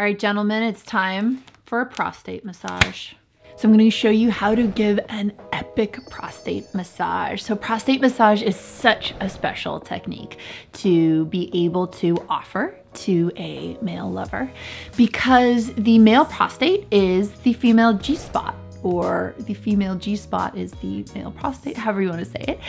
All right, gentlemen, it's time for a prostate massage. So I'm gonna show you how to give an epic prostate massage. So prostate massage is such a special technique to be able to offer to a male lover because the male prostate is the female G-spot, or the female G-spot is the male prostate, however you want to say it.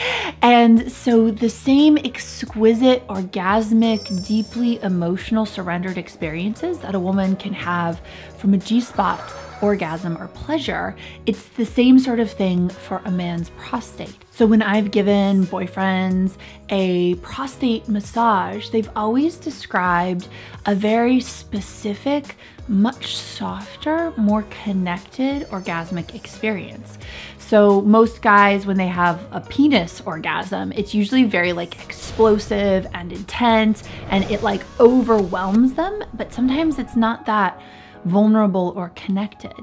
And so the same exquisite, orgasmic, deeply emotional, surrendered experiences that a woman can have from a G-spot orgasm or pleasure, it's the same sort of thing for a man's prostate. So when I've given boyfriends a prostate massage, they've always described a very specific, much softer, more connected orgasmic experience. So most guys, when they have a penis orgasm, it's usually very like explosive and intense, and it like overwhelms them, but sometimes it's not that vulnerable or connected.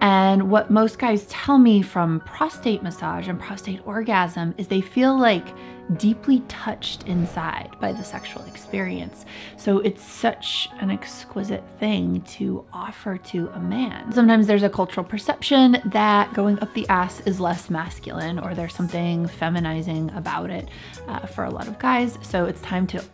And what most guys tell me from prostate massage and prostate orgasm is they feel like deeply touched inside by the sexual experience. So it's such an exquisite thing to offer to a man. Sometimes there's a cultural perception that going up the ass is less masculine, or there's something feminizing about it for a lot of guys. So it's time to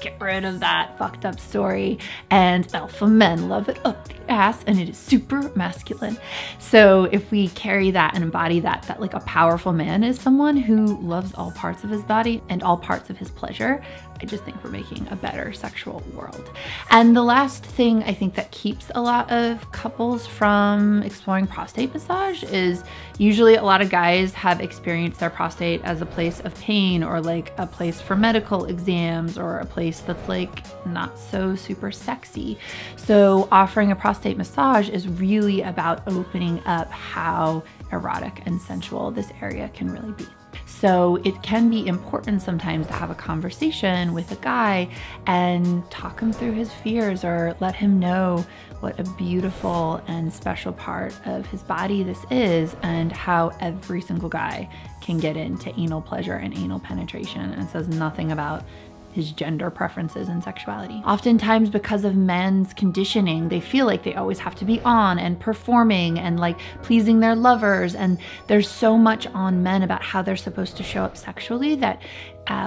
get rid of that fucked up story, and alpha men love it up the ass and it is super masculine. So if we carry that and embody that like a powerful man is someone who loves all parts of his body and all parts of his pleasure, I just think we're making a better sexual world. And the last thing I think that keeps a lot of couples from exploring prostate massage is usually a lot of guys have experienced their prostate as a place of pain, or like a place for medical exams, or a place that's like not so super sexy. So offering a prostate massage is really about opening up how erotic and sensual this area can really be. So it can be important sometimes to have a conversation with a guy and talk him through his fears, or let him know what a beautiful and special part of his body this is, and how every single guy can get into anal pleasure and anal penetration, and it says nothing about his gender preferences and sexuality. Oftentimes, because of men's conditioning, they feel like they always have to be on and performing and like pleasing their lovers. And there's so much on men about how they're supposed to show up sexually that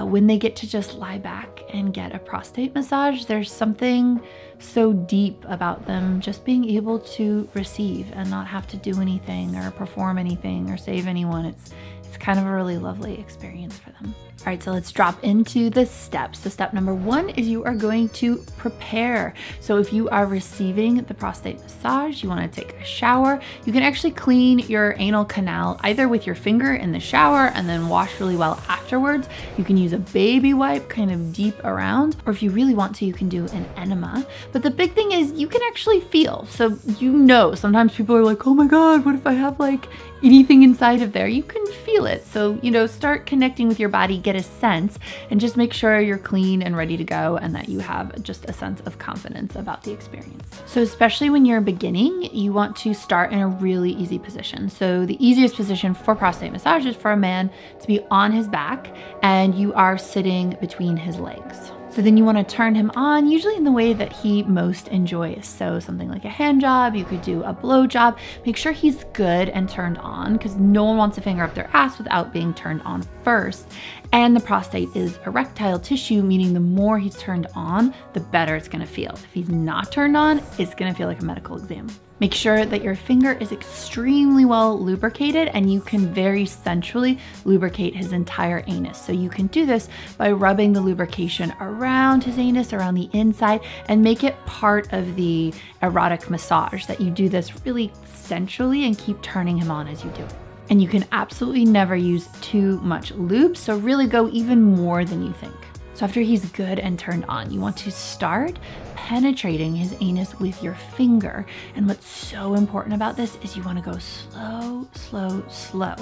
when they get to just lie back and get a prostate massage, there's something so deep about them just being able to receive and not have to do anything or perform anything or save anyone. It's kind of a really lovely experience for them. All right, so let's drop into the steps. So step number one is you are going to prepare. So if you are receiving the prostate massage, you wanna take a shower. You can actually clean your anal canal either with your finger in the shower and then wash really well afterwards. You can use a baby wipe kind of deep around, or if you really want to, you can do an enema. But the big thing is you can actually feel. So you know, sometimes people are like, oh my God, what if I have like anything inside of there? You can feel it. So, you know, start connecting with your body, get a sense, and just make sure you're clean and ready to go and that you have just a sense of confidence about the experience. So especially when you're beginning, you want to start in a really easy position. So the easiest position for prostate massage is for a man to be on his back and you are sitting between his legs. So then you want to turn him on, usually in the way that he most enjoys. So something like a hand job, you could do a blow job. Make sure he's good and turned on, because no one wants to finger up their ass without being turned on first. And the prostate is erectile tissue, meaning the more he's turned on, the better it's going to feel. If he's not turned on, it's going to feel like a medical exam. Make sure that your finger is extremely well lubricated, and you can very sensually lubricate his entire anus. So you can do this by rubbing the lubrication around his anus, around the inside, and make it part of the erotic massage, that you do this really sensually and keep turning him on as you do it. And you can absolutely never use too much lube, so really go even more than you think. So after he's good and turned on, you want to start penetrating his anus with your finger. And what's so important about this is you want to go slow, slow, slow.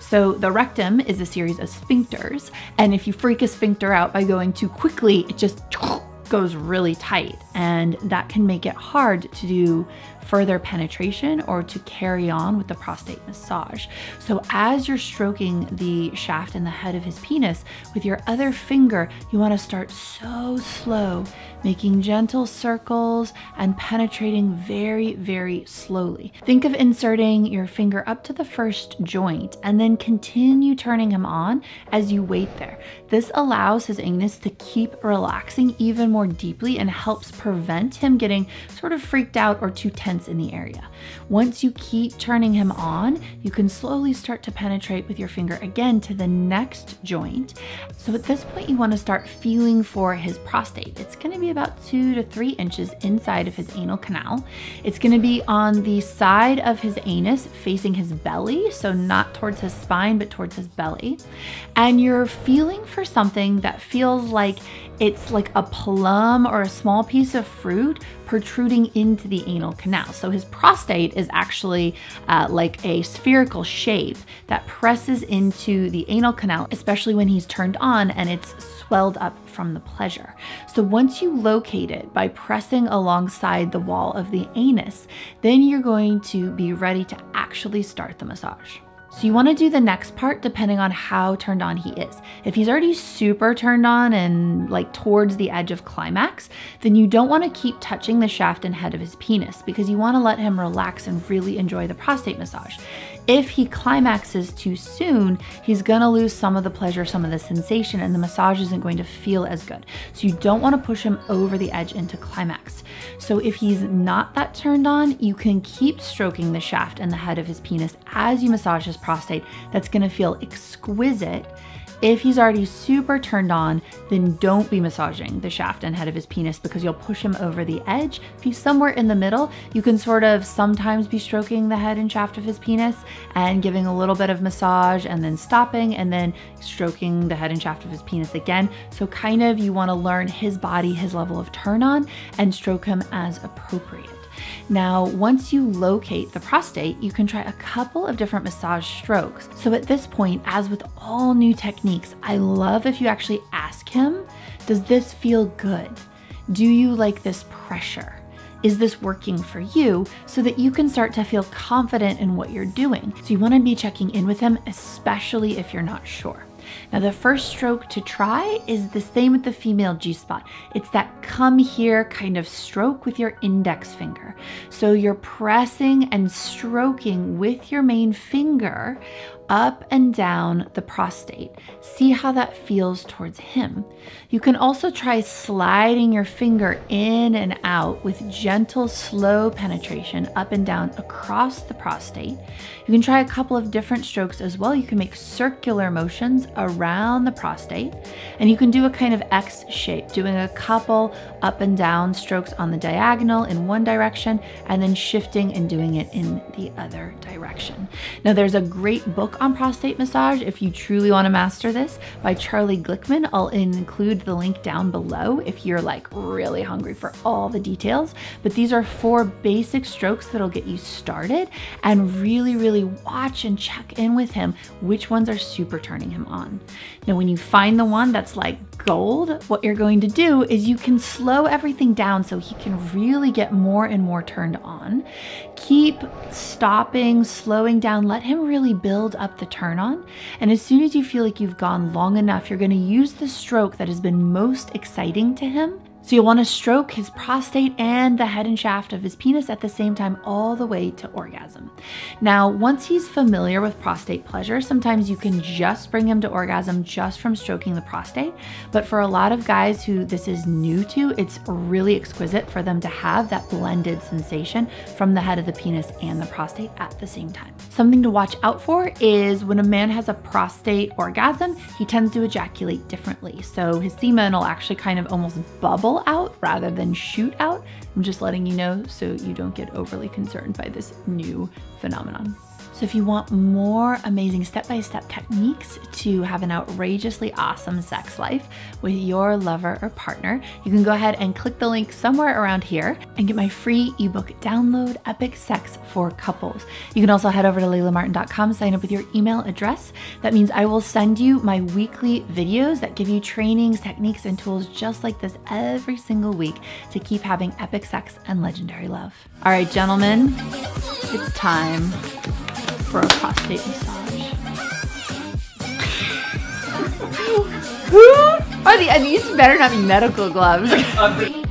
So the rectum is a series of sphincters, and if you freak a sphincter out by going too quickly, it just goes really tight, and that can make it hard to do further penetration or to carry on with the prostate massage. So as you're stroking the shaft and the head of his penis with your other finger, you want to start so slow, making gentle circles and penetrating very, very slowly. Think of inserting your finger up to the first joint and then continue turning him on as you wait there. This allows his anus to keep relaxing even more deeply and helps prevent him getting sort of freaked out or too tense in the area. Once you keep turning him on, you can slowly start to penetrate with your finger again to the next joint. So at this point, you want to start feeling for his prostate. It's going to be about 2 to 3 inches inside of his anal canal. It's going to be on the side of his anus facing his belly, so not towards his spine, but towards his belly. And you're feeling for something that feels like it's like a plum or a small piece of fruit protruding into the anal canal. So his prostate is actually like a spherical shape that presses into the anal canal, especially when he's turned on and it's swelled up from the pleasure. So once you locate it by pressing alongside the wall of the anus, then you're going to be ready to actually start the massage. So you want to do the next part depending on how turned on he is. If he's already super turned on and like towards the edge of climax, then you don't want to keep touching the shaft and head of his penis because you want to let him relax and really enjoy the prostate massage. If he climaxes too soon, he's gonna lose some of the pleasure, some of the sensation, and the massage isn't going to feel as good. So you don't wanna push him over the edge into climax. So if he's not that turned on, you can keep stroking the shaft and the head of his penis as you massage his prostate. That's gonna feel exquisite. If he's already super turned on, then don't be massaging the shaft and head of his penis because you'll push him over the edge. If he's somewhere in the middle, you can sort of sometimes be stroking the head and shaft of his penis and giving a little bit of massage and then stopping and then stroking the head and shaft of his penis again. So kind of you want to learn his body, his level of turn on, and stroke him as appropriate. Now, once you locate the prostate, you can try a couple of different massage strokes. So at this point, as with all new techniques, I love if you actually ask him, does this feel good? Do you like this pressure? Is this working for you? So that you can start to feel confident in what you're doing. So you want to be checking in with him, especially if you're not sure. Now, the first stroke to try is the same with the female G-spot. It's that come here kind of stroke with your index finger. So you're pressing and stroking with your main finger up and down the prostate. See how that feels towards him. You can also try sliding your finger in and out with gentle, slow penetration up and down across the prostate. You can try a couple of different strokes as well. You can make circular motions around the prostate, and you can do a kind of X shape, doing a couple up and down strokes on the diagonal in one direction and then shifting and doing it in the other direction. Now, there's a great book on prostate massage if you truly want to master this by Charlie Glickman. I'll include the link down below if you're like really hungry for all the details, but these are 4 basic strokes that'll get you started, and really watch and check in with him which ones are super turning him on. Now, when you find the one that's like gold, what you're going to do is you can slow everything down so he can really get more and more turned on. Keep stopping, slowing down, let him really build up the turn on. And as soon as you feel like you've gone long enough, you're going to use the stroke that has been most exciting to him. So you'll want to stroke his prostate and the head and shaft of his penis at the same time, all the way to orgasm. Now, once he's familiar with prostate pleasure, sometimes you can just bring him to orgasm just from stroking the prostate. But for a lot of guys who this is new to, it's really exquisite for them to have that blended sensation from the head of the penis and the prostate at the same time. Something to watch out for is when a man has a prostate orgasm, he tends to ejaculate differently. So his semen will actually kind of almost bubble out rather than shoot out. I'm just letting you know so you don't get overly concerned by this new phenomenon. So So if you want more amazing step-by-step techniques to have an outrageously awesome sex life with your lover or partner, you can go ahead and click the link somewhere around here and get my free ebook download, Epic Sex for Couples. You can also head over to laylamartin.com, sign up with your email address. That means I will send you my weekly videos that give you trainings, techniques, and tools just like this every single week to keep having epic sex and legendary love. All right, gentlemen, it's time for a prostate massage. These better not be medical gloves.